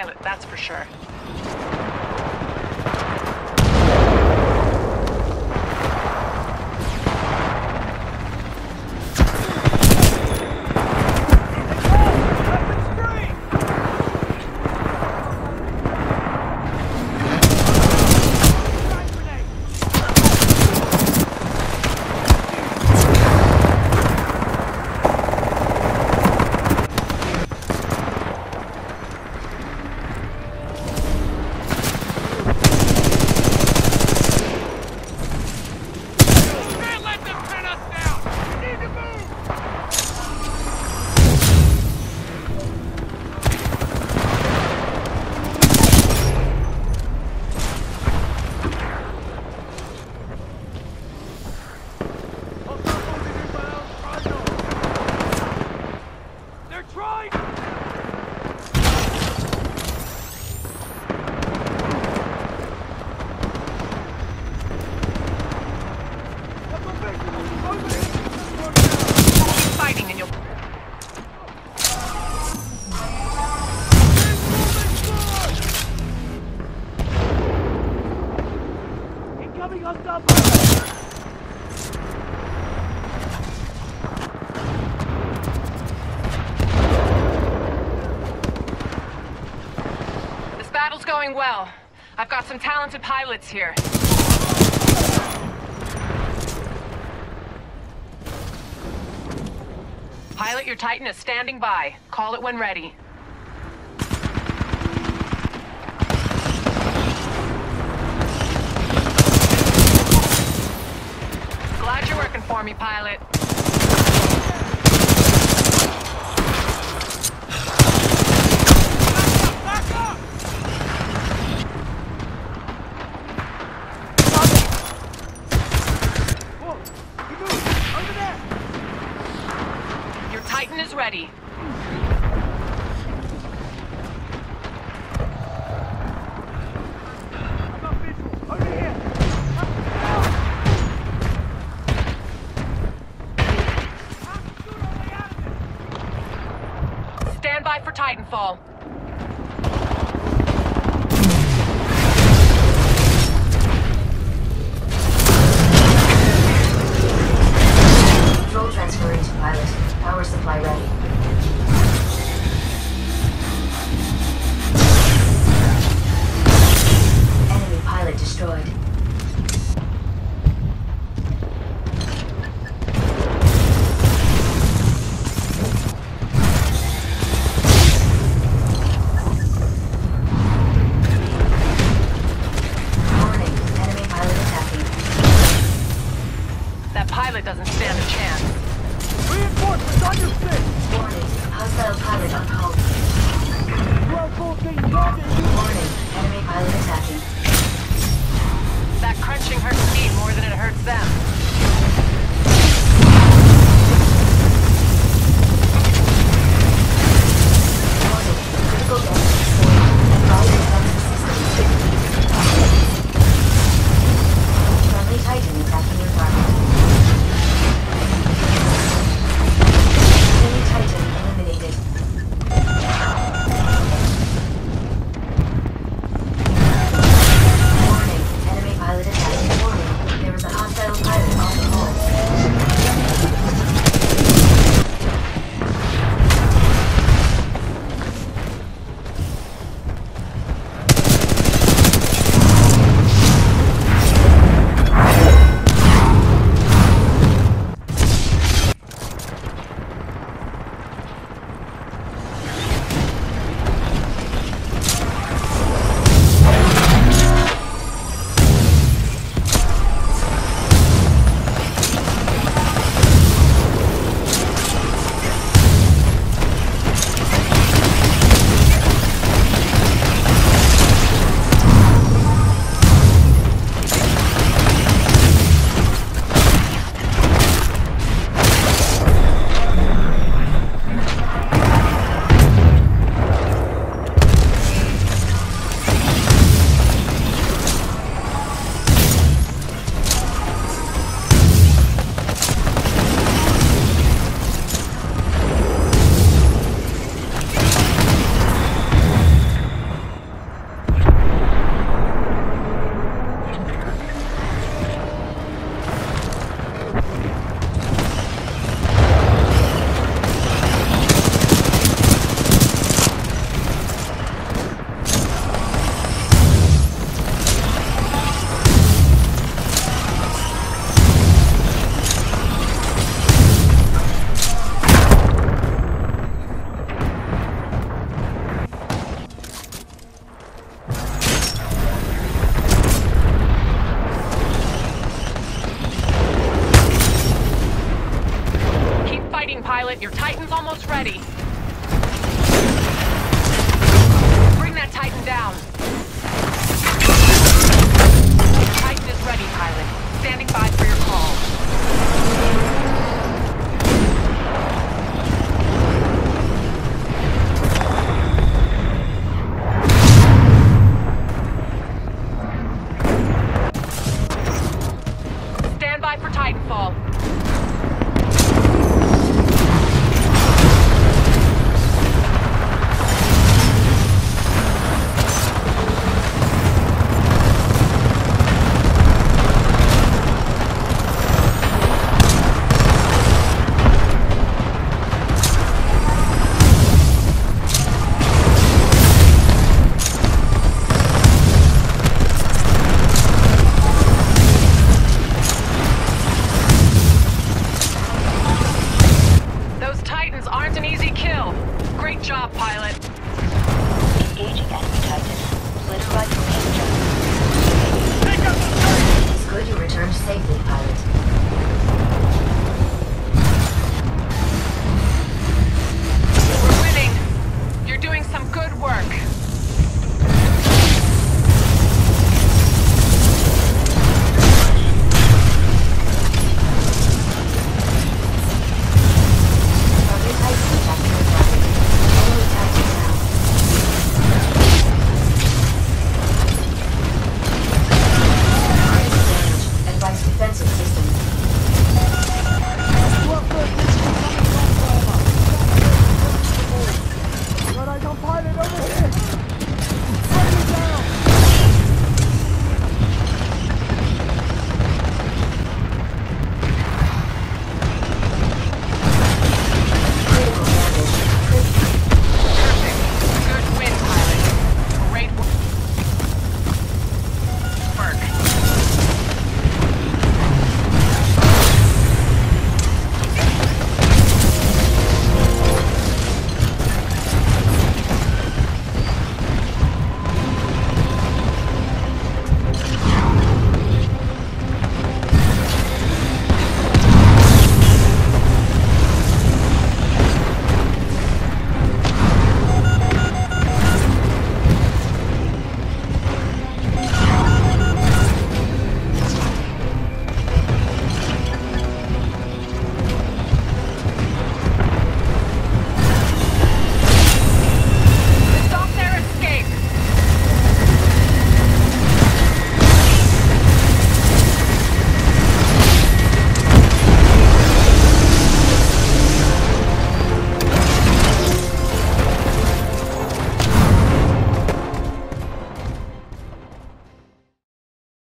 pilot, that's for sure. Going well. I've got some talented pilots here. Pilot, your Titan is standing by. Call it when ready. Glad you're working for me, pilot. Ready. Stand by for Titanfall. Control transfer into pilot. Power supply ready. Destroyed. Your Titan's almost ready.